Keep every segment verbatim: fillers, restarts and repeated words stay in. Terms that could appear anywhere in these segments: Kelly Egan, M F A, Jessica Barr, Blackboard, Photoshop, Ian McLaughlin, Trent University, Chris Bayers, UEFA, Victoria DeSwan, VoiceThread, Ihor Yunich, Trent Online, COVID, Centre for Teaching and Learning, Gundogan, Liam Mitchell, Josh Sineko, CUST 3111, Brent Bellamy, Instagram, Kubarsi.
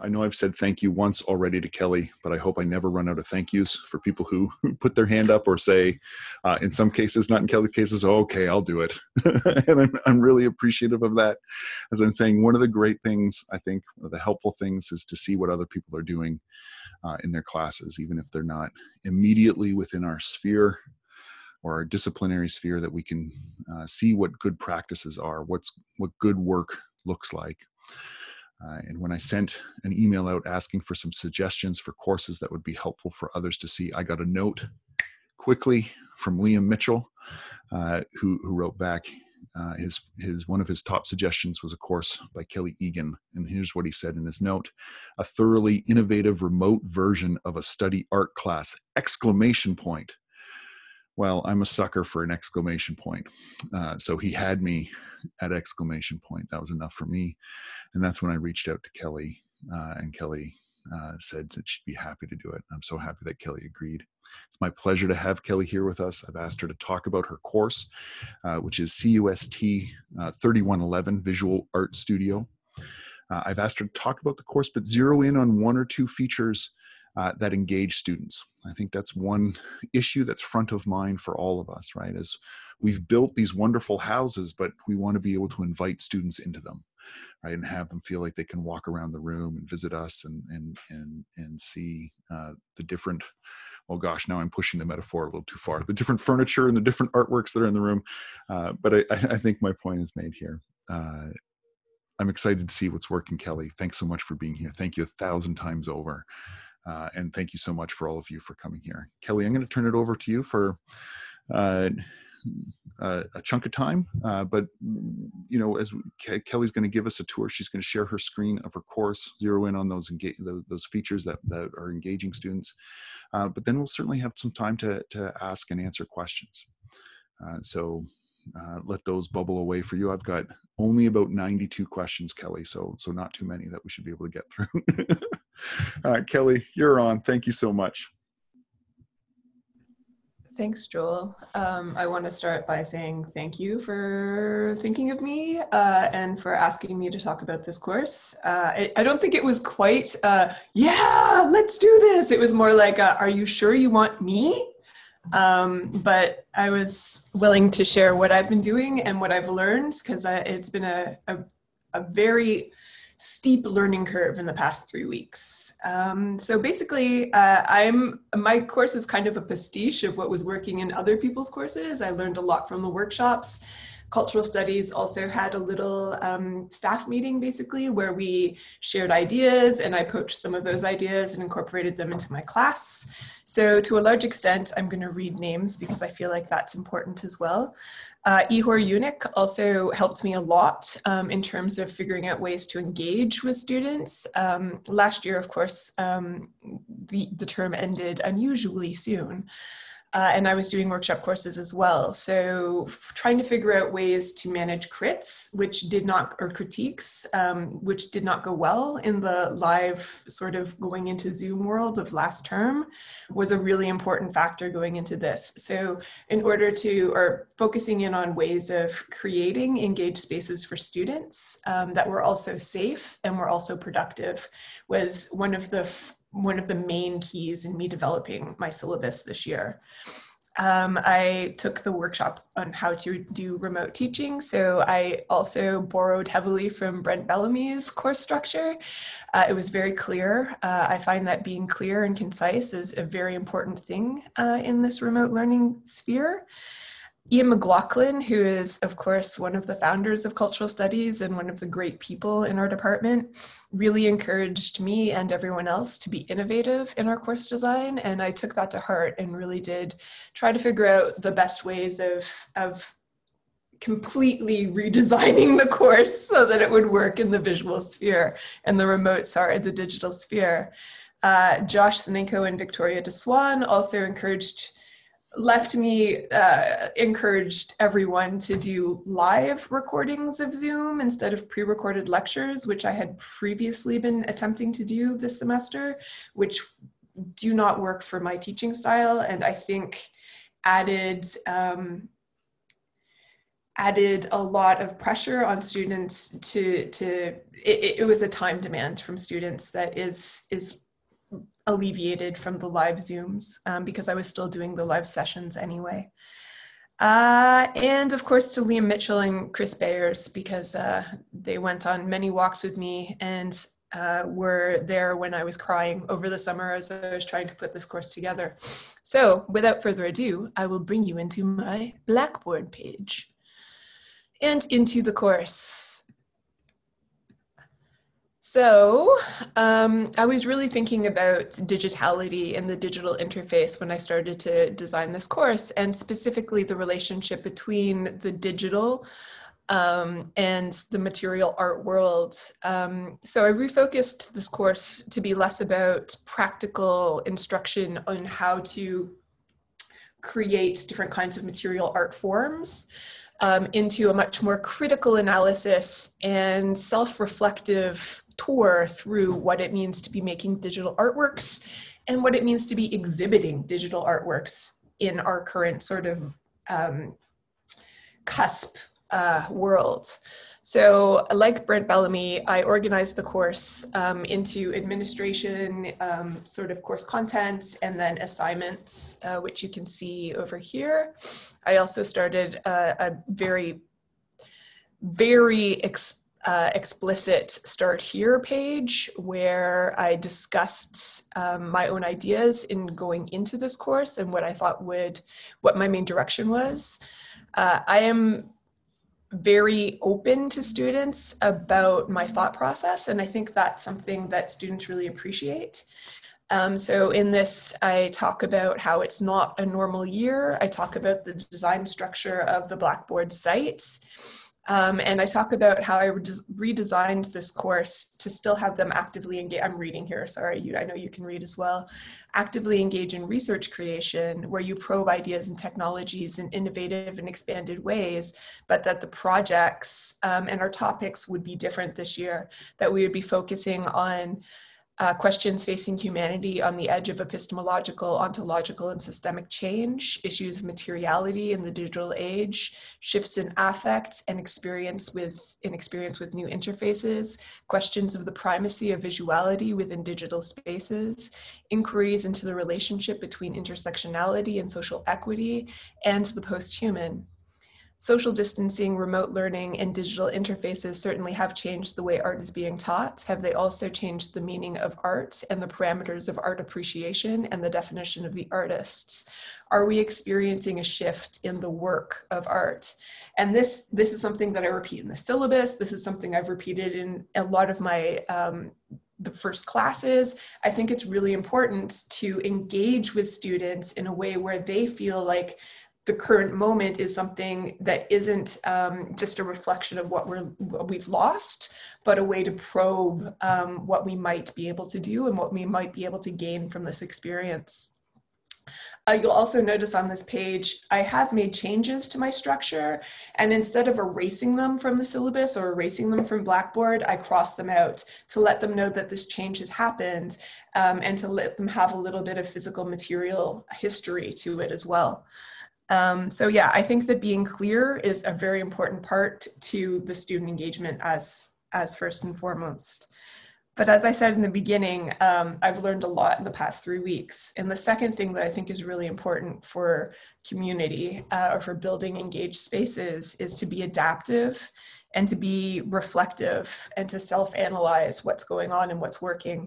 I know I've said thank you once already to Kelly, but I hope I never run out of thank yous for people who put their hand up or say, uh, in some cases, not in Kelly's cases, oh, okay, I'll do it. And I'm, I'm really appreciative of that. As I'm saying, one of the great things, I think, one of the helpful things is to see what other people are doing uh, in their classes, even if they're not immediately within our sphere or our disciplinary sphere, that we can uh, see what good practices are, what's, what good work looks like. Uh, and when I sent an email out asking for some suggestions for courses that would be helpful for others to see, I got a note quickly from Liam Mitchell, uh, who, who wrote back. Uh, his, his, one of his top suggestions was a course by Kelly Egan. And here's what he said in his note: a thoroughly innovative remote version of a study art class, exclamation point. Well, I'm a sucker for an exclamation point. Uh, so he had me at exclamation point. That was enough for me. And that's when I reached out to Kelly, uh, and Kelly uh, said that she'd be happy to do it. I'm so happy that Kelly agreed. It's my pleasure to have Kelly here with us. I've asked her to talk about her course, uh, which is C U S T uh, thirty-one eleven Visual Art Studio. Uh, I've asked her to talk about the course, but zero in on one or two features Uh, that engage students. I think that's one issue that's front of mind for all of us, right? As we've built these wonderful houses, but we want to be able to invite students into them, right? And have them feel like they can walk around the room and visit us and and and and see uh, the different, oh gosh, now I'm pushing the metaphor a little too far, the different furniture and the different artworks that are in the room. Uh, but I, I think my point is made here. Uh, I'm excited to see what's working, Kelly. Thanks so much for being here. Thank you a thousand times over. Uh, and thank you so much for all of you for coming here. Kelly, I'm going to turn it over to you for uh, uh, a chunk of time. Uh, but, you know, as we, Kelly's going to give us a tour, she's going to share her screen of her course, zero in on those those, those features that, that are engaging students. Uh, but then we'll certainly have some time to, to ask and answer questions. Uh, so uh, let those bubble away for you. I've got only about ninety-two questions, Kelly, so, so not too many that we should be able to get through. Uh, Kelly, you're on. Thank you so much. Thanks, Joel. Um, I want to start by saying thank you for thinking of me uh, and for asking me to talk about this course. Uh, I, I don't think it was quite, uh, yeah, let's do this. It was more like, uh, are you sure you want me? Um, but I was willing to share what I've been doing and what I've learned, because it's been a, a, a very steep learning curve in the past three weeks. Um, so basically, uh, I'm my course is kind of a pastiche of what was working in other people's courses. I learned a lot from the workshops. Cultural Studies also had a little um, staff meeting, basically, where we shared ideas, and I poached some of those ideas and incorporated them into my class. So to a large extent, I'm going to read names because I feel like that's important as well. Uh, Ihor Yunich also helped me a lot um, in terms of figuring out ways to engage with students. Um, last year, of course, um, the, the term ended unusually soon. Uh, and I was doing workshop courses as well. So trying to figure out ways to manage crits, which did not, or critiques, um, which did not go well in the live sort of going into Zoom world of last term, was a really important factor going into this. So in order to, or focusing in on ways of creating engaged spaces for students um, that were also safe and were also productive, was one of the one of the main keys in me developing my syllabus this year. Um, I took the workshop on how to do remote teaching, so I also borrowed heavily from Brent Bellamy's course structure. Uh, it was very clear. Uh, I find that being clear and concise is a very important thing uh, in this remote learning sphere. Ian McLaughlin, who is, of course, one of the founders of Cultural Studies and one of the great people in our department, really encouraged me and everyone else to be innovative in our course design. And I took that to heart and really did try to figure out the best ways of, of completely redesigning the course so that it would work in the visual sphere and the remote, sorry, the digital sphere. Uh, Josh Sineko and Victoria DeSwan also encouraged left me, uh, encouraged everyone to do live recordings of Zoom instead of pre-recorded lectures, which I had previously been attempting to do this semester, which do not work for my teaching style, and I think added um, added a lot of pressure on students to, to it, it was a time demand from students that is, is alleviated from the live Zooms, um, because I was still doing the live sessions anyway. Uh, and of course to Liam Mitchell and Chris Bayers, because uh, they went on many walks with me and uh, were there when I was crying over the summer as I was trying to put this course together. So without further ado, I will bring you into my Blackboard page and into the course. So um, I was really thinking about digitality and the digital interface when I started to design this course, and specifically the relationship between the digital um, and the material art world. Um, so I refocused this course to be less about practical instruction on how to create different kinds of material art forms, Um, into a much more critical analysis and self-reflective tour through what it means to be making digital artworks and what it means to be exhibiting digital artworks in our current sort of um, cusp uh, world. So like Brent Bellamy, I organized the course um, into administration, um, sort of course content, and then assignments, uh, which you can see over here. I also started a, a very, very ex, uh, explicit Start Here page where I discussed um, my own ideas in going into this course and what I thought would, what my main direction was. Uh, I am very open to students about my thought process, and I think that's something that students really appreciate. Um, so in this, I talk about how it's not a normal year. I talk about the design structure of the Blackboard site. Um, and I talk about how I re redesigned this course to still have them actively engage. I'm reading here, sorry, you, I know you can read as well. Actively engage in research creation, where you probe ideas and technologies in innovative and expanded ways, but that the projects um, and our topics would be different this year, that we would be focusing on Uh, questions facing humanity on the edge of epistemological, ontological, and systemic change, issues of materiality in the digital age, shifts in affects and experience with, in experience with new interfaces, questions of the primacy of visuality within digital spaces, inquiries into the relationship between intersectionality and social equity, and the post-human. Social distancing, remote learning, and digital interfaces certainly have changed the way art is being taught. Have they also changed the meaning of art and the parameters of art appreciation and the definition of the artists? Are we experiencing a shift in the work of art? And this, this is something that I repeat in the syllabus. This is something I've repeated in a lot of my um, the first classes. I think it's really important to engage with students in a way where they feel like the current moment is something that isn't um, just a reflection of what, we're, what we've lost, but a way to probe um, what we might be able to do and what we might be able to gain from this experience. Uh, you'll also notice on this page, I have made changes to my structure, and instead of erasing them from the syllabus or erasing them from Blackboard, I cross them out to let them know that this change has happened um, and to let them have a little bit of physical material history to it as well. Um, so yeah, I think that being clear is a very important part to the student engagement as, as first and foremost. But as I said in the beginning, um, I've learned a lot in the past three weeks. And the second thing that I think is really important for community uh, or for building engaged spaces is to be adaptive and to be reflective and to self-analyze what's going on and what's working.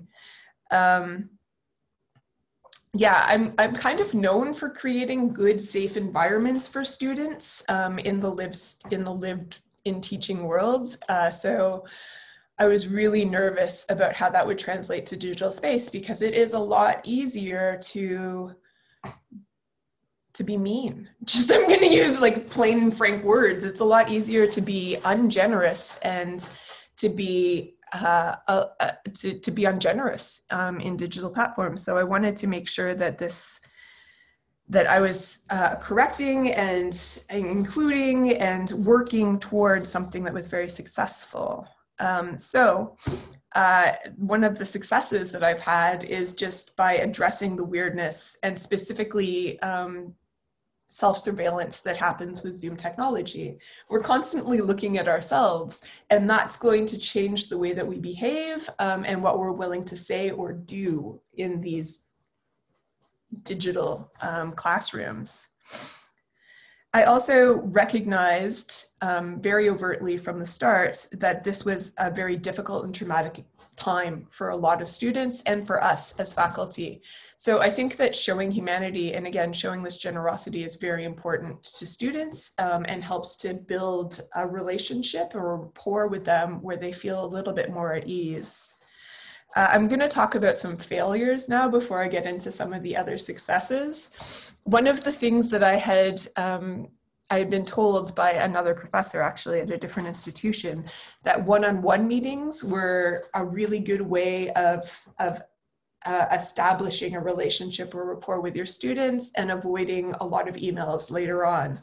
Um, Yeah, I'm, I'm kind of known for creating good, safe environments for students um, in the lived, in the lived in teaching worlds. Uh, so I was really nervous about how that would translate to digital space, because it is a lot easier to, to be mean. Just, I'm going to use like plain and frank words. It's a lot easier to be ungenerous and to be Uh, uh, to, to be ungenerous um, in digital platforms. So I wanted to make sure that this, that I was uh, correcting and including and working towards something that was very successful. Um, so uh, one of the successes that I've had is just by addressing the weirdness and specifically um, self-surveillance that happens with Zoom technology. We're constantly looking at ourselves, and that's going to change the way that we behave um, and what we're willing to say or do in these digital um, classrooms. I also recognized um, very overtly from the start that this was a very difficult and traumatic time for a lot of students and for us as faculty. So I think that showing humanity and again, showing this generosity is very important to students um, and helps to build a relationship or a rapport with them where they feel a little bit more at ease. Uh, I'm going to talk about some failures now before I get into some of the other successes. One of the things that I had, um, I had been told by another professor actually at a different institution, that one-on-one meetings were a really good way of, of uh, establishing a relationship or rapport with your students and avoiding a lot of emails later on.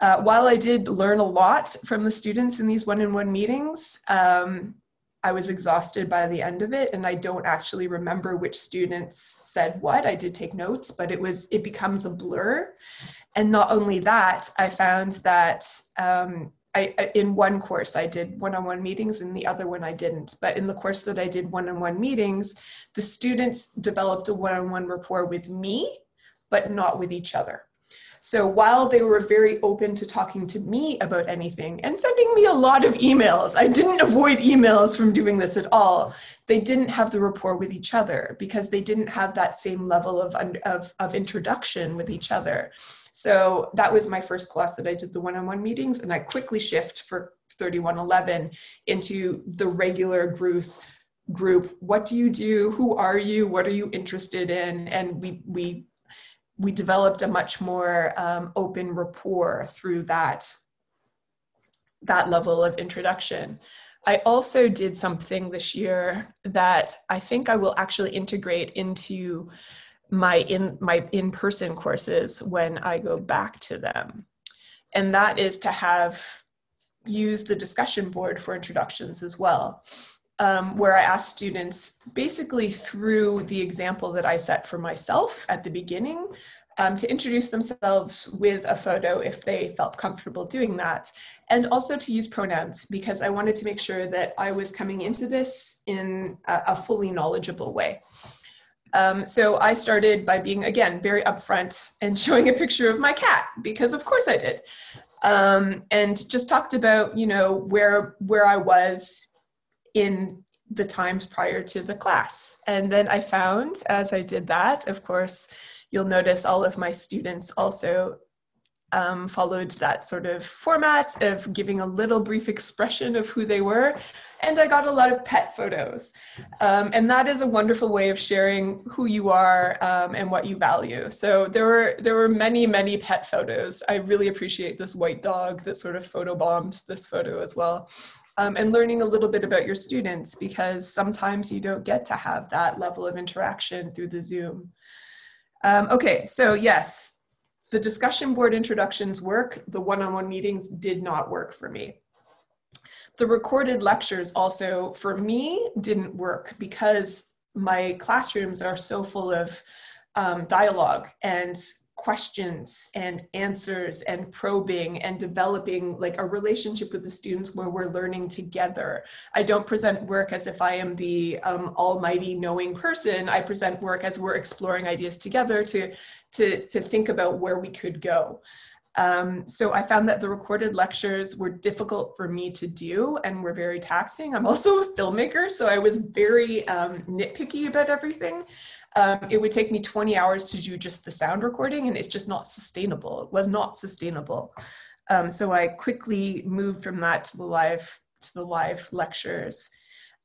Uh, while I did learn a lot from the students in these one-on-one meetings, um, I was exhausted by the end of it, and I don't actually remember which students said what. I did take notes, but it was it becomes a blur. And not only that, I found that um, I, I, in one course I did one-on-one meetings, and the other one I didn't. But in the course that I did one-on-one meetings, the students developed a one-on-one rapport with me, but not with each other. So while they were very open to talking to me about anything and sending me a lot of emails, I didn't avoid emails from doing this at all, they didn't have the rapport with each other because they didn't have that same level of, of, of introduction with each other. So that was my first class that I did the one-on-one meetings, and I quickly shift for thirty-one eleven into the regular groups. group. What do you do? Who are you? What are you interested in? And we, we, we developed a much more um, open rapport through that, that level of introduction. I also did something this year that I think I will actually integrate into my in, my in-person courses when I go back to them. And that is to have used the discussion board for introductions as well. Um, where I asked students basically through the example that I set for myself at the beginning um, to introduce themselves with a photo if they felt comfortable doing that, and also to use pronouns, because I wanted to make sure that I was coming into this in a, a fully knowledgeable way. Um, so I started by being, again, very upfront and showing a picture of my cat, because of course I did, um, and just talked about, you know, where, where I was in the times prior to the class. And then I found, as I did that, of course, you'll notice all of my students also um, followed that sort of format of giving a little brief expression of who they were. And I got a lot of pet photos. Um, and that is a wonderful way of sharing who you are um, and what you value. So there were, there were many, many pet photos. I really appreciate this white dog that sort of photobombed this photo as well. Um, and learning a little bit about your students, because sometimes you don't get to have that level of interaction through the Zoom. Um, okay, so yes, the discussion board introductions work, the one-on-one meetings did not work for me. The recorded lectures also, for me, didn't work because my classrooms are so full of um, dialogue and questions and answers and probing and developing like a relationship with the students where we're learning together. I don't present work as if I am the um, almighty knowing person. I present work as we're exploring ideas together to, to, to think about where we could go. Um, so I found that the recorded lectures were difficult for me to do and were very taxing. I'm also a filmmaker, so I was very um, nitpicky about everything. Um, it would take me twenty hours to do just the sound recording, and it's just not sustainable. It was not sustainable. Um, so I quickly moved from that to the live, to the live lectures.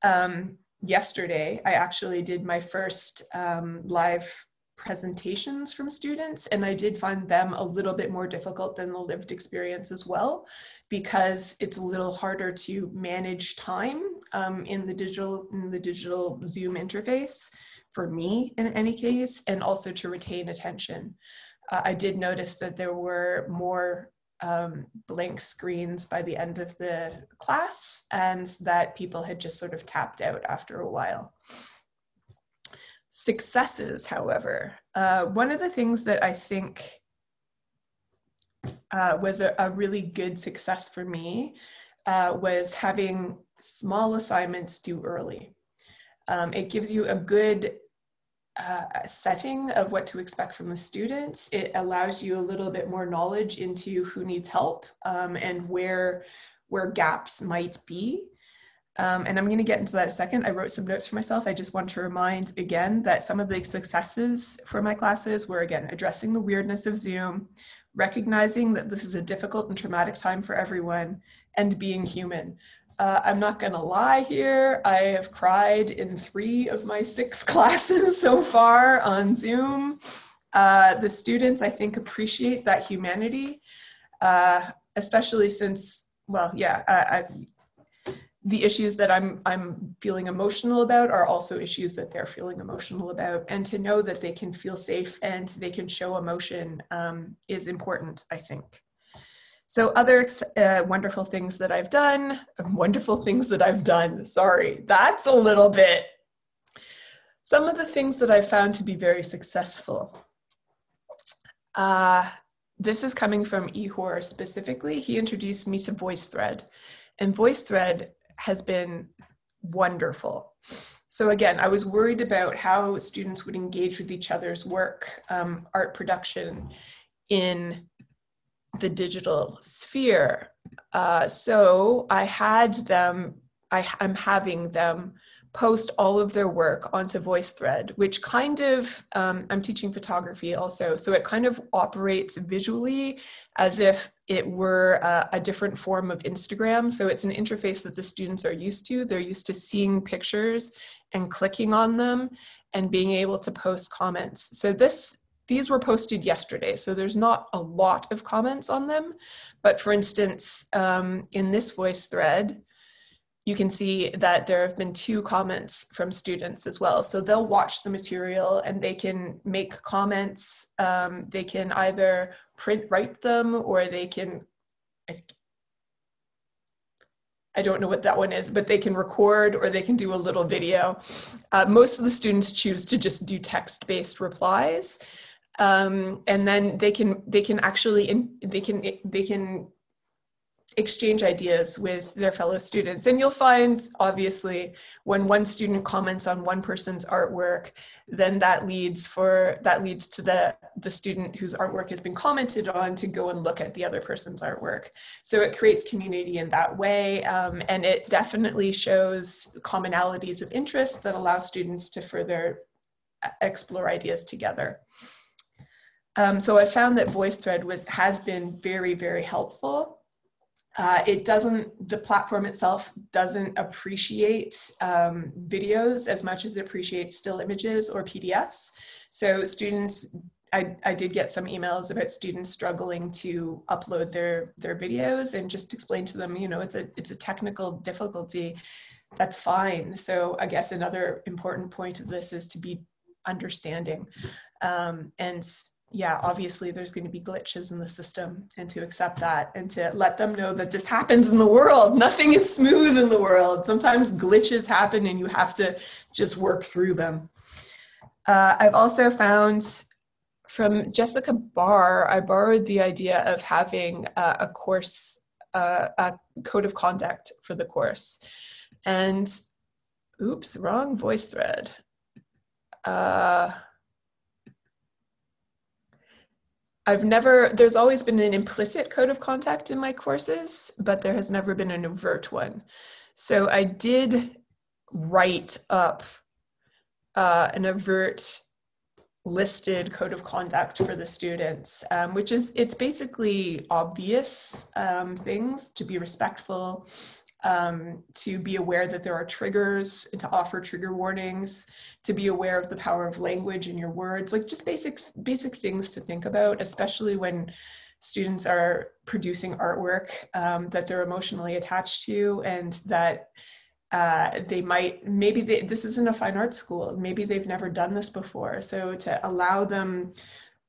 Um, yesterday, I actually did my first um, live presentations from students, and I did find them a little bit more difficult than the lived experience as well, because it's a little harder to manage time um, in the digital in the digital Zoom interface, for me in any case, and also to retain attention. Uh, I did notice that there were more um, blank screens by the end of the class, and that people had just sort of tapped out after a while. Successes, however, uh, one of the things that I think uh, was a, a really good success for me uh, was having small assignments due early. Um, it gives you a good uh, setting of what to expect from the students. It allows you a little bit more knowledge into who needs help um, and where, where gaps might be. Um, and I'm going to get into that in a second. I wrote some notes for myself. I just want to remind again that some of the successes for my classes were, again, addressing the weirdness of Zoom, recognizing that this is a difficult and traumatic time for everyone, and being human. Uh, I'm not going to lie here. I have cried in three of my six classes so far on Zoom. Uh, the students, I think, appreciate that humanity, uh, especially since, well, yeah, I, I the issues that I'm, I'm feeling emotional about are also issues that they're feeling emotional about. And to know that they can feel safe and they can show emotion um, is important, I think. So other uh, wonderful things that I've done, wonderful things that I've done, sorry, that's a little bit. Some of the things that I've found to be very successful. Uh, this is coming from Ihor specifically. He introduced me to VoiceThread, and VoiceThread has been wonderful. So again, I was worried about how students would engage with each other's work, um, art production in the digital sphere. Uh, so I had them, I, I'm having them post all of their work onto VoiceThread, which kind of, um, I'm teaching photography also, so it kind of operates visually as if it were uh, a different form of Instagram. So it's an interface that the students are used to. They're used to seeing pictures and clicking on them and being able to post comments. So this, these were posted yesterday, so there's not a lot of comments on them. But for instance, um, in this VoiceThread, you can see that there have been two comments from students as well. So they'll watch the material and they can make comments. Um, they can either print, write them, or they can, I don't know what that one is, but they can record or they can do a little video. Uh, most of the students choose to just do text-based replies. Um, and then they can, they can actually, in, they can, they can, exchange ideas with their fellow students. And you'll find, obviously, when one student comments on one person's artwork, then that leads for that leads to the, the student whose artwork has been commented on to go and look at the other person's artwork. So it creates community in that way. Um, and it definitely shows commonalities of interest that allow students to further explore ideas together. Um, so I found that VoiceThread was, has been very, very helpful. Uh, it doesn't, the platform itself doesn't appreciate um, videos as much as it appreciates still images or P D Fs. So students, I, I did get some emails about students struggling to upload their, their videos, and just explain to them, you know, it's a, it's a technical difficulty. That's fine. So I guess another important point of this is to be understanding. Um, and yeah, obviously there's going to be glitches in the system, and to accept that and to let them know that this happens in the world. Nothing is smooth in the world. Sometimes glitches happen and you have to just work through them. Uh, I've also found from Jessica Barr, I borrowed the idea of having uh, a course, uh, a code of conduct for the course. And oops, wrong VoiceThread. Uh, I've never, there's always been an implicit code of conduct in my courses, but there has never been an overt one. So I did write up uh, an overt listed code of conduct for the students, um, which is, it's basically obvious um, things: to be respectful, um, to be aware that there are triggers, to offer trigger warnings, to be aware of the power of language and your words, like just basic, basic things to think about, especially when students are producing artwork um, that they're emotionally attached to, and that uh, they might, maybe they, this isn't a fine arts school, maybe they've never done this before. So to allow them,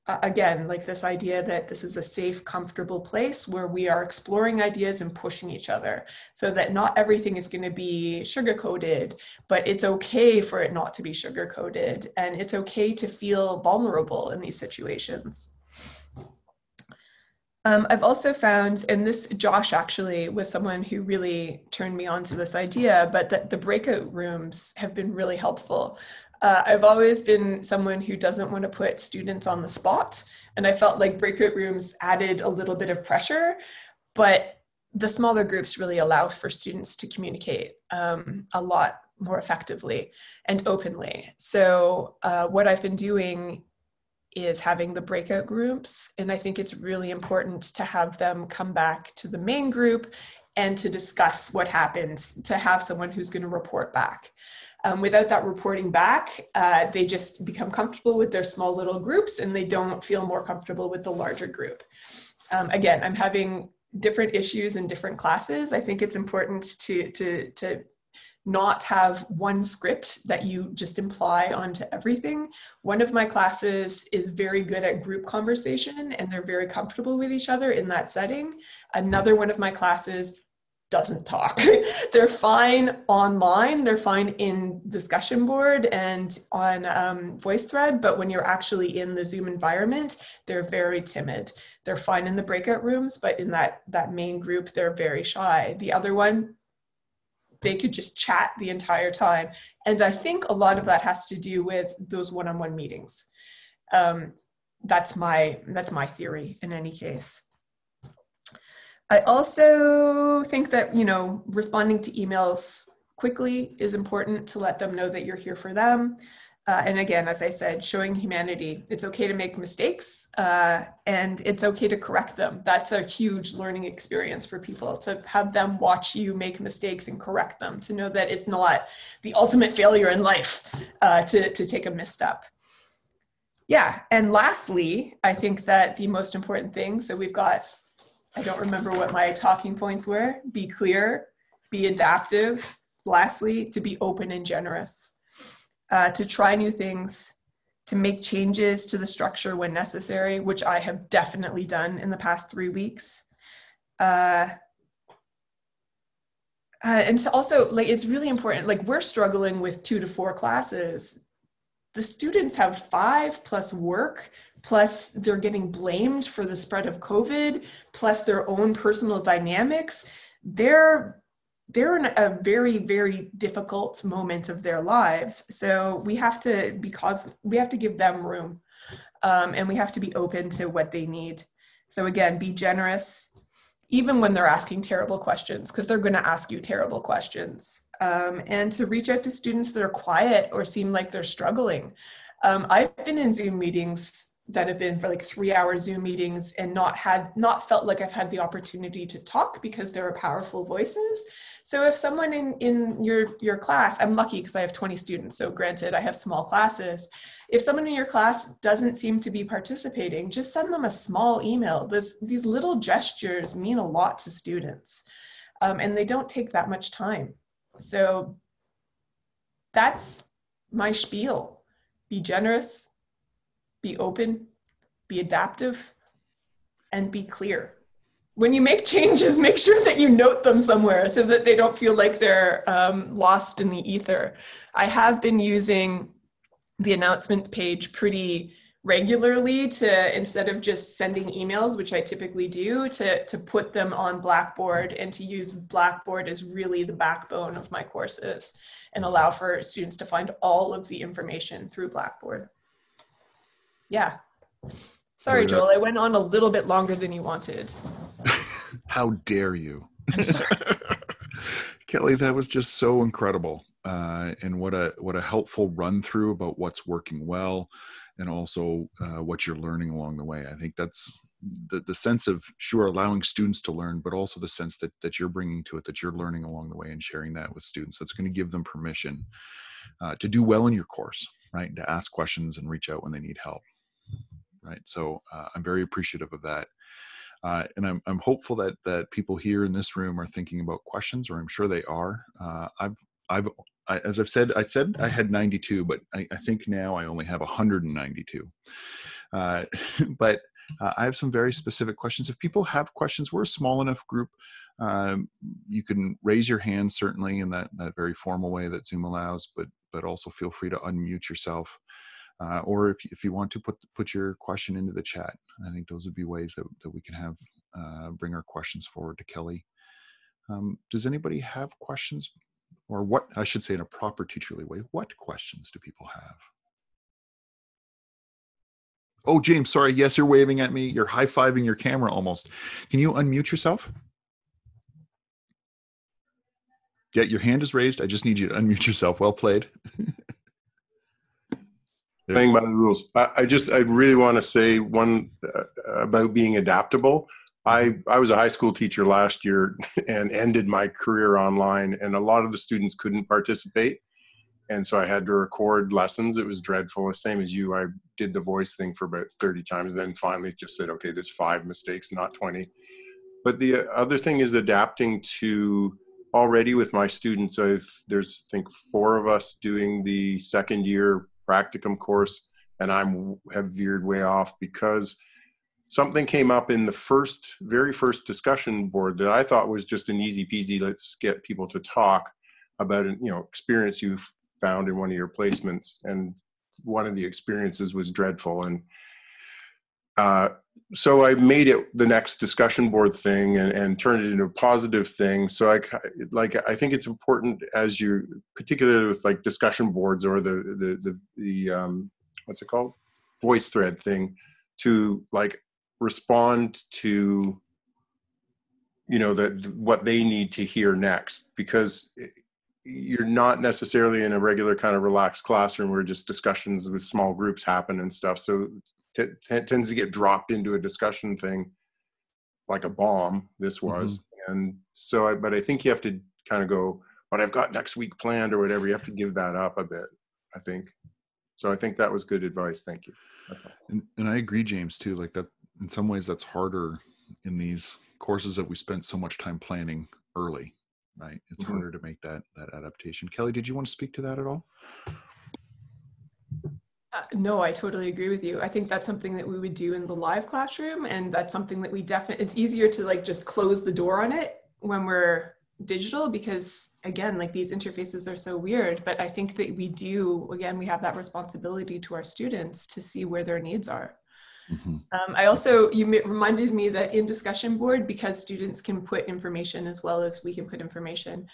uh, again, like this idea that this is a safe, comfortable place where we are exploring ideas and pushing each other, so that not everything is going to be sugar-coated, but it's okay for it not to be sugar-coated, and it's okay to feel vulnerable in these situations. Um, I've also found, and this Josh actually was someone who really turned me on to this idea, but that the breakout rooms have been really helpful. Uh, I've always been someone who doesn't want to put students on the spot, and I felt like breakout rooms added a little bit of pressure, but the smaller groups really allow for students to communicate um, a lot more effectively and openly. So uh, what I've been doing is having the breakout groups, and I think it's really important to have them come back to the main group and to discuss what happened, to have someone who's going to report back. Um, without that reporting back, uh, they just become comfortable with their small little groups and they don't feel more comfortable with the larger group. Um, again, I'm having different issues in different classes. I think it's important to, to, to not have one script that you just imply onto everything. One of my classes is very good at group conversation and they're very comfortable with each other in that setting. Another one of my classes doesn't talk. They're fine online, they're fine in discussion board and on um, VoiceThread, but when you're actually in the Zoom environment, they're very timid. They're fine in the breakout rooms, but in that, that main group, they're very shy. The other one, they could just chat the entire time. And I think a lot of that has to do with those one-on-one meetings. Um, that's my, that's my theory in any case. I also think that, you know, responding to emails quickly is important to let them know that you're here for them. Uh, and again, as I said, showing humanity. It's okay to make mistakes uh, and it's okay to correct them. That's a huge learning experience for people, to have them watch you make mistakes and correct them, to know that it's not the ultimate failure in life uh, to, to take a misstep. Yeah, and lastly, I think that the most important thing, so we've got, I don't remember what my talking points were, be clear, be adaptive, lastly, to be open and generous. Uh, to try new things, to make changes to the structure when necessary, which I have definitely done in the past three weeks. Uh, uh, and to also, like, it's really important, like we're struggling with two to four classes. The students have five plus work, plus they're getting blamed for the spread of COVID, plus their own personal dynamics. They're They're in a very, very difficult moment of their lives. So we have to, because we have to give them room um, and we have to be open to what they need. So again, be generous, even when they're asking terrible questions, because they're going to ask you terrible questions. Um, and to reach out to students that are quiet or seem like they're struggling. Um, I've been in Zoom meetings that have been for like three hour Zoom meetings and not had, not felt like I've had the opportunity to talk because there are powerful voices. So if someone in, in your, your class, I'm lucky because I have twenty students, so granted I have small classes. If someone in your class doesn't seem to be participating, just send them a small email. This, these little gestures mean a lot to students um, and they don't take that much time. So that's my spiel. Be generous. Be open, be adaptive, and be clear. When you make changes, make sure that you note them somewhere so that they don't feel like they're um, lost in the ether. I have been using the announcement page pretty regularly to, instead of just sending emails, which I typically do, to, to put them on Blackboard and to use Blackboard as really the backbone of my courses and allow for students to find all of the information through Blackboard. Yeah. Sorry, Joel, I went on a little bit longer than you wanted. How dare you? I'm sorry. Kelly, that was just so incredible. Uh, and what a, what a helpful run through about what's working well and also uh, what you're learning along the way. I think that's the, the sense of, sure, allowing students to learn, but also the sense that, that you're bringing to it, that you're learning along the way and sharing that with students. That's going to give them permission uh, to do well in your course, right? To ask questions and reach out when they need help. Right. So uh, I'm very appreciative of that. Uh, and I'm, I'm hopeful that, that people here in this room are thinking about questions, or I'm sure they are. Uh, I've, I've, I, as I've said, I said I had ninety-two, but I, I think now I only have one hundred ninety-two. Uh, but uh, I have some very specific questions. If people have questions, we're a small enough group. Um, you can raise your hand, certainly in that, that very formal way that Zoom allows, but, but also feel free to unmute yourself. Uh, or if, if you want to put, put your question into the chat, I think those would be ways that, that we can have, uh, bring our questions forward to Kelly. Um, does anybody have questions, or what I should say in a proper teacherly way, what questions do people have? Oh, James, sorry. Yes, you're waving at me. You're high-fiving your camera almost. Can you unmute yourself? Yeah, your hand is raised. I just need you to unmute yourself. Well played. Playing by the rules. I, I just, I really want to say one uh, about being adaptable. I, I was a high school teacher last year and ended my career online, and a lot of the students couldn't participate. And so I had to record lessons. It was dreadful. The same as you, I did the voice thing for about thirty times, then finally just said, okay, there's five mistakes, not twenty. But the other thing is adapting to, already with my students, I've, there's, I think, four of us doing the second year practicum course, and I'm have veered way off because something came up in the first, very first discussion board that I thought was just an easy peasy, let's get people to talk about an, you know, experience you've found in one of your placements. And one of the experiences was dreadful. And uh, so I made it the next discussion board thing and, and turned it into a positive thing. So I, like, I think it's important as you, particularly with like discussion boards or the, the, the, the um, what's it called? VoiceThread thing, to like respond to, you know, that what they need to hear next, because it, you're not necessarily in a regular kind of relaxed classroom where just discussions with small groups happen and stuff. So it tends to get dropped into a discussion thing like a bomb, this was. Mm-hmm. And so, I, but I think you have to kind of go, but I've got next week planned or whatever. You have to give that up a bit, I think. So I think that was good advice. Thank you. And, and I agree, James, too. Like that, in some ways that's harder in these courses that we spent so much time planning early. Right. It's mm-hmm. harder to make that, that adaptation. Kelly, did you want to speak to that at all? Uh, no, I totally agree with you. I think that's something that we would do in the live classroom. And that's something that we definitely, it's easier to like just close the door on it when we're digital, because again, like these interfaces are so weird, but I think that we do, again, we have that responsibility to our students to see where their needs are. Mm-hmm. um, I also, you reminded me that in discussion board, because students can put information as well as we can put information,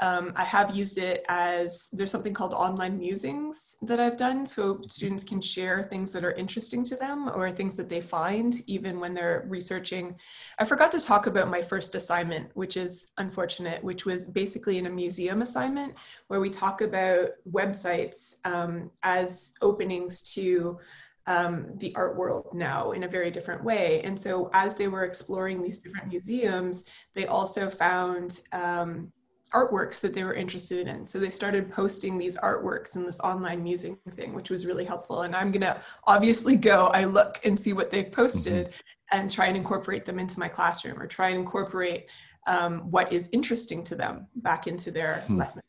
um, I have used it as, there's something called online musings that I've done, so students can share things that are interesting to them or things that they find even when they're researching. I forgot to talk about my first assignment, which is unfortunate, which was basically in a museum assignment where we talk about websites um, as openings to Um, the art world now in a very different way. And so as they were exploring these different museums, they also found um, artworks that they were interested in. So they started posting these artworks in this online museum thing, which was really helpful. And I'm gonna obviously go, I look and see what they've posted mm-hmm. and try and incorporate them into my classroom, or try and incorporate um, what is interesting to them back into their hmm. lessons.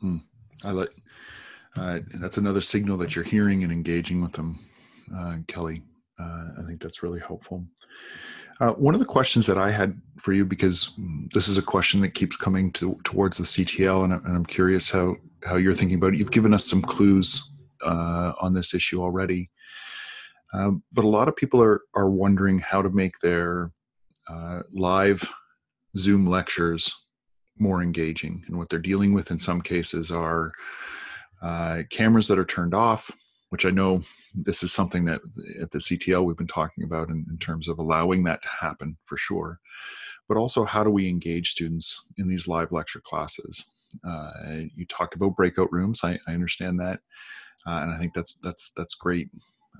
Hmm. I like. Uh, that's another signal that you're hearing and engaging with them, uh, Kelly. Uh, I think that's really helpful. Uh, one of the questions that I had for you, because this is a question that keeps coming to, towards the C T L, and, and I'm curious how, how you're thinking about it. You've given us some clues uh, on this issue already, um, but a lot of people are, are wondering how to make their uh, live Zoom lectures more engaging. And what they're dealing with in some cases are Uh, cameras that are turned off, which I know this is something that at the C T L we've been talking about in, in terms of allowing that to happen for sure, but also how do we engage students in these live lecture classes? Uh, you talked about breakout rooms. I, I understand that. Uh, and I think that's, that's, that's great.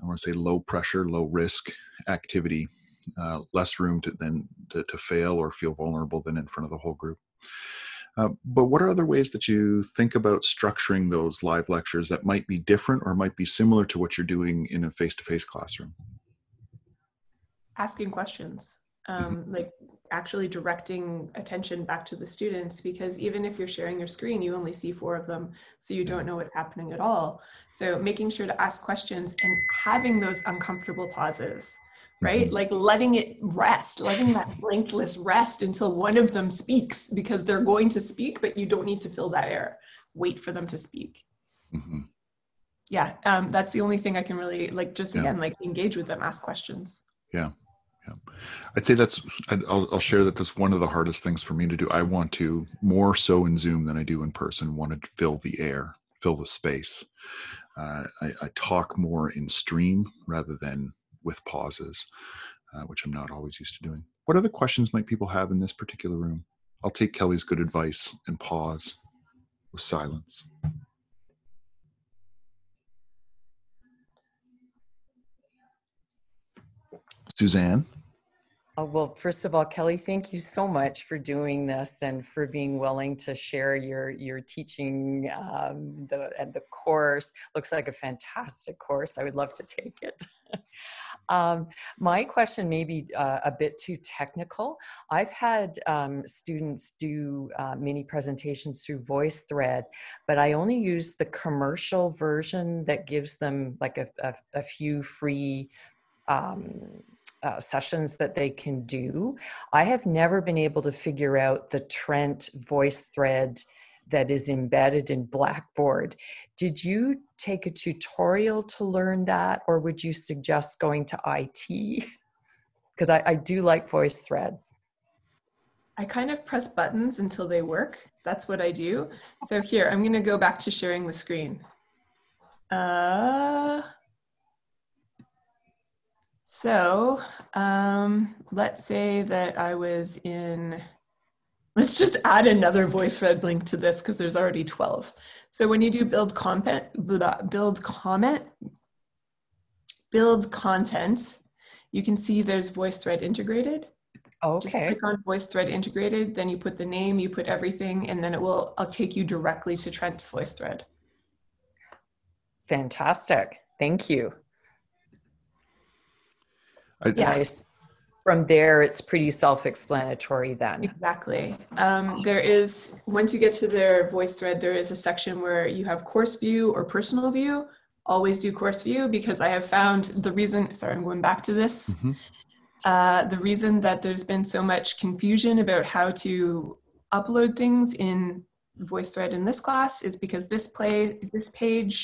I want to say low pressure, low risk activity, uh, less room to then to, to fail or feel vulnerable than in front of the whole group. Uh, but what are other ways that you think about structuring those live lectures that might be different or might be similar to what you're doing in a face-to-face classroom? Asking questions, um, mm-hmm. like actually directing attention back to the students, because even if you're sharing your screen, you only see four of them, so you don't know what's happening at all. So making sure to ask questions and having those uncomfortable pauses. Right? Like letting it rest, letting that blank list rest until one of them speaks, because they're going to speak, but you don't need to fill that air. Wait for them to speak. Mm-hmm. yeah, um, that's the only thing I can really, like, just yeah. again, like engage with them, ask questions. Yeah. Yeah. I'd say that's, I'll, I'll share that that's one of the hardest things for me to do. I want to, more so in Zoom than I do in person, want to fill the air, fill the space. Uh, I, I talk more in stream rather than with pauses, uh, which I'm not always used to doing. What other questions might people have in this particular room? I'll take Kelly's good advice and pause with silence. Suzanne? Oh, well, first of all, Kelly, thank you so much for doing this and for being willing to share your, your teaching um, the, and the course. Looks like a fantastic course. I would love to take it. um, my question may be uh, a bit too technical. I've had um, students do uh, mini presentations through VoiceThread, but I only use the commercial version that gives them like a, a, a few free um, Uh, sessions that they can do. I have never been able to figure out the Trent VoiceThread that is embedded in Blackboard. Did you take a tutorial to learn that, or would you suggest going to I T? Because I, I do like VoiceThread. I kind of press buttons until they work. That's what I do. So here, I'm going to go back to sharing the screen. Uh... So um, let's say that I was in, let's just add another VoiceThread link to this because there's already twelve. So when you do build content, build comment, build content, you can see there's VoiceThread integrated. Okay. Just click on VoiceThread integrated, then you put the name, you put everything, and then it will, I'll take you directly to Trent's VoiceThread. Fantastic, thank you. Nice. From there, it's pretty self-explanatory then. Exactly. Um, there is, once you get to their VoiceThread, there is a section where you have course view or personal view. Always do course view, because I have found the reason, sorry, I'm going back to this. Mm-hmm. uh, the reason that there's been so much confusion about how to upload things in VoiceThread in this class is because this play, this page,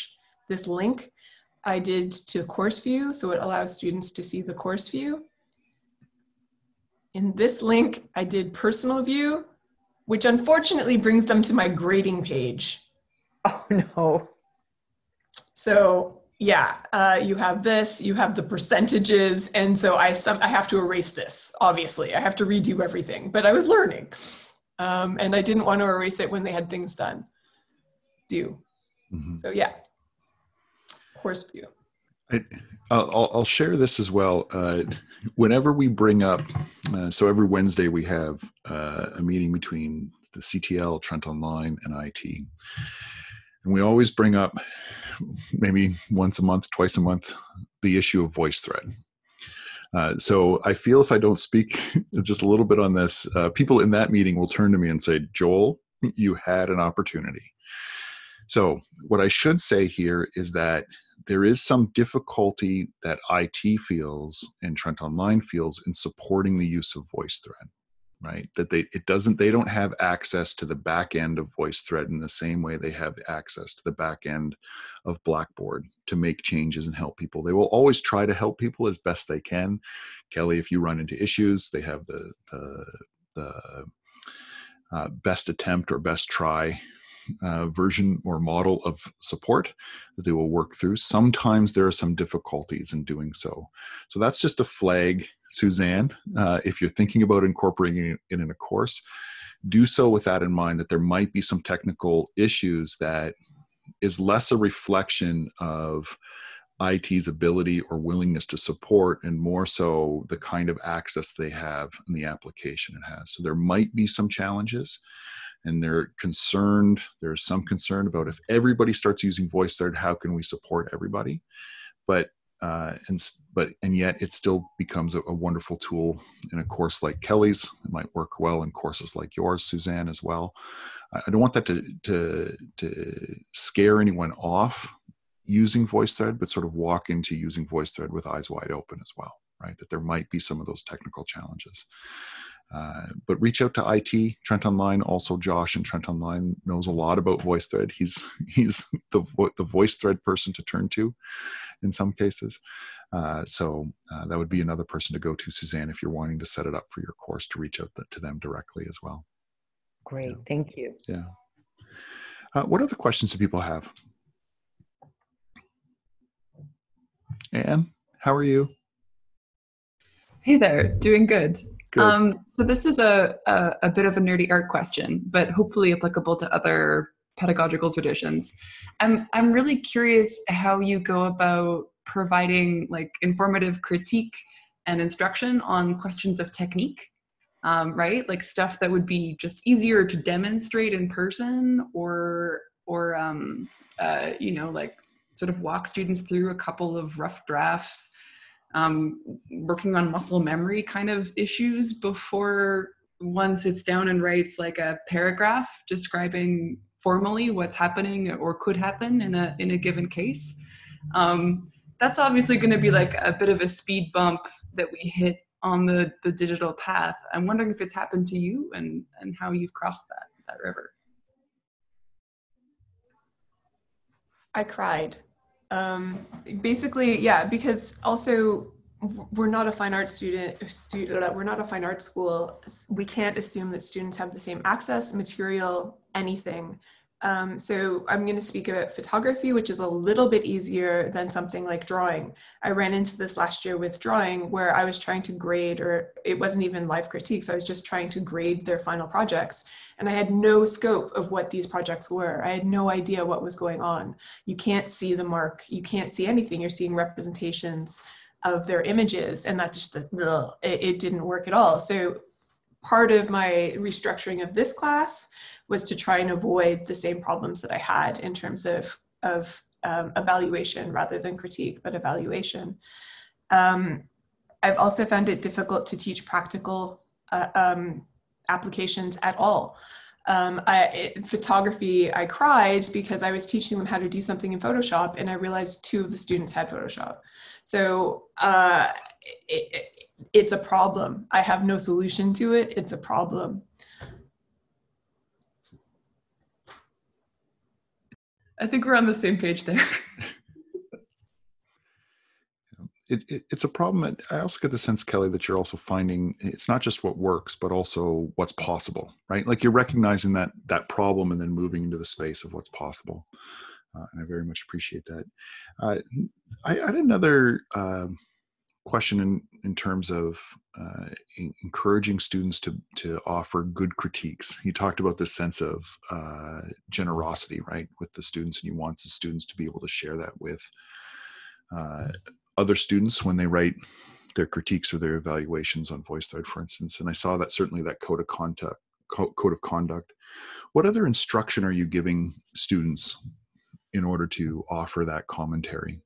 this link, I did to course view, so it allows students to see the course view. In this link, I did personal view, which unfortunately brings them to my grading page. Oh no. So yeah, uh, you have this, you have the percentages, and so I, some, I have to erase this, obviously. I have to redo everything, but I was learning. Um, and I didn't want to erase it when they had things done. Do. Mm-hmm. So yeah. Course view. I, I'll, I'll share this as well. Uh, whenever we bring up, uh, so every Wednesday we have uh, a meeting between the C T L, Trent Online, and I T. And we always bring up, maybe once a month, twice a month, the issue of VoiceThread. Uh, so I feel if I don't speak just a little bit on this, uh, people in that meeting will turn to me and say, Joel, you had an opportunity. So what I should say here is that there is some difficulty that I T feels and Trent Online feels in supporting the use of VoiceThread, right? That they it doesn't they don't have access to the back end of VoiceThread in the same way they have access to the back end of Blackboard to make changes and help people. They will always try to help people as best they can. Kelly, if you run into issues, they have the the, the uh, best attempt or best try Uh, version or model of support that they will work through. Sometimes there are some difficulties in doing so. So that's just a flag, Suzanne. Uh, if you're thinking about incorporating it in a course, do so with that in mind, that there might be some technical issues that is less a reflection of I T's ability or willingness to support, and more so the kind of access they have and the application it has. So there might be some challenges. And they're concerned, there's some concern about if everybody starts using VoiceThread, how can we support everybody? But, uh, and, but, and yet it still becomes a, a wonderful tool in a course like Kelly's. It might work well in courses like yours, Suzanne, as well. I don't want that to, to, to scare anyone off using VoiceThread, but sort of walk into using VoiceThread with eyes wide open as well, right? That there might be some of those technical challenges. Uh, but reach out to I T, Trent Online. Also, Josh and Trent Online knows a lot about VoiceThread. He's he's the the VoiceThread person to turn to, in some cases. Uh, so uh, that would be another person to go to, Suzanne, if you're wanting to set it up for your course, to reach out to them directly as well. Great, yeah. Thank you. Yeah. Uh, what other questions do people have? Anne, how are you? Hey there, doing good. Good. Um, so this is a, a, a bit of a nerdy art question, but hopefully applicable to other pedagogical traditions. I'm, I'm really curious how you go about providing like informative critique and instruction on questions of technique, um, right? Like stuff that would be just easier to demonstrate in person, or, or um, uh, you know, like sort of walk students through a couple of rough drafts, Um, working on muscle memory kind of issues before one sits down and writes like a paragraph describing formally what's happening or could happen in a in a given case. Um, that's obviously going to be like a bit of a speed bump that we hit on the the digital path. I'm wondering if it's happened to you and and how you've crossed that that river. I cried. Um, basically, yeah, because also we're not a fine arts student, student, we're not a fine arts school. We can't assume that students have the same access, material, anything. Um, so I'm going to speak about photography, which is a little bit easier than something like drawing. I ran into this last year with drawing, where I was trying to grade, or it wasn't even live critiques, so I was just trying to grade their final projects. And I had no scope of what these projects were. I had no idea what was going on. You can't see the mark. You can't see anything. You're seeing representations of their images, and that just, ugh, it, it didn't work at all. So part of my restructuring of this class was to try and avoid the same problems that I had in terms of, of um, evaluation rather than critique, but evaluation. Um, I've also found it difficult to teach practical uh, um, applications at all. Um, I, it, photography, I cried because I was teaching them how to do something in Photoshop, and I realized two of the students had Photoshop. So uh, it, it, it's a problem. I have no solution to it. It's a problem. I think we're on the same page there. it, it, it's a problem. I also get the sense, Kelly, that you're also finding it's not just what works, but also what's possible, right? Like you're recognizing that that problem and then moving into the space of what's possible. Uh, and I very much appreciate that. Uh, I, I had another uh, question in, in terms of uh, in, encouraging students to, to offer good critiques. You talked about this sense of uh, generosity, right, with the students, and you want the students to be able to share that with uh, other students when they write their critiques or their evaluations on VoiceThread, for instance. And I saw that certainly that code of conduct. Code of conduct. What other instruction are you giving students in order to offer that commentary?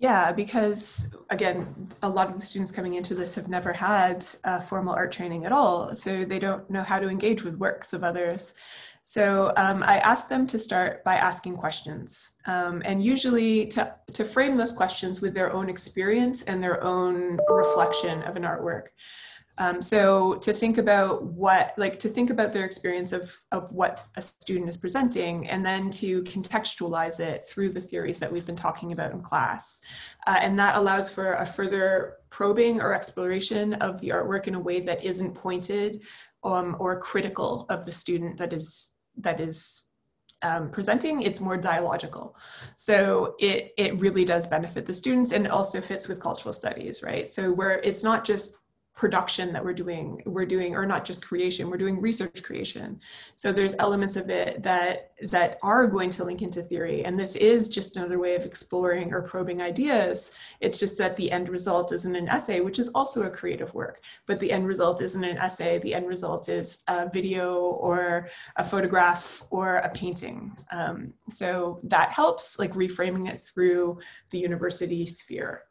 Yeah, because again, a lot of the students coming into this have never had uh, formal art training at all, so they don't know how to engage with works of others. So um, I asked them to start by asking questions, um, and usually to, to frame those questions with their own experience and their own reflection of an artwork. Um, so to think about what, like to think about their experience of, of what a student is presenting, and then to contextualize it through the theories that we've been talking about in class. Uh, and that allows for a further probing or exploration of the artwork in a way that isn't pointed um, or critical of the student that is, that is um, presenting. It's more dialogical. So it, it really does benefit the students, and it also fits with cultural studies, right? So where it's not just production that we're doing, we're doing, or not just creation, we're doing research creation. So there's elements of it that, that are going to link into theory. And this is just another way of exploring or probing ideas. It's just that the end result isn't an essay, which is also a creative work, but the end result isn't an essay. The end result is a video or a photograph or a painting. Um, so that helps, like reframing it through the university sphere.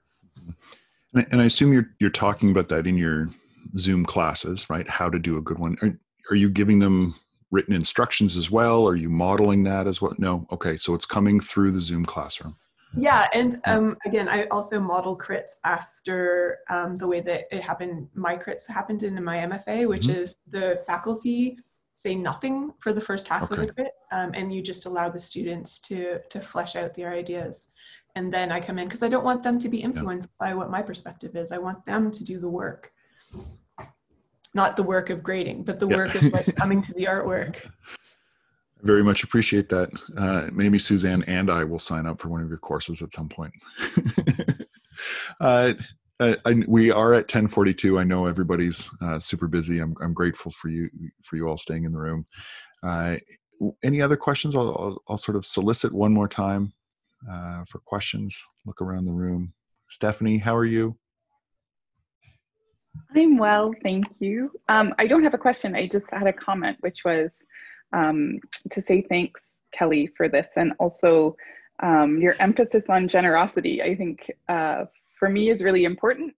And I assume you're you're talking about that in your Zoom classes, right? How to do a good one. Are, are you giving them written instructions as well? Are you modeling that as well? No. Okay, so it's coming through the Zoom classroom. Yeah, and um, again, I also model crits after um, the way that it happened, my crits happened in my M F A, which mm-hmm. is the faculty say nothing for the first half okay. of the crit, um, and you just allow the students to, to flesh out their ideas. And then I come in, because I don't want them to be influenced yeah. by what my perspective is. I want them to do the work. Not the work of grading, but the yeah. work of like, coming to the artwork. I very much appreciate that. Uh, maybe Suzanne and I will sign up for one of your courses at some point. uh, I, I, we are at ten forty-two. I know everybody's uh, super busy. I'm, I'm grateful for you for you all staying in the room. Uh, any other questions? I'll, I'll, I'll sort of solicit one more time uh, for questions. Look around the room. Stephanie, how are you? I'm well, thank you. Um, I don't have a question. I just had a comment, which was um, to say thanks, Kelly, for this, and also um, your emphasis on generosity, I think, uh, for me is really important.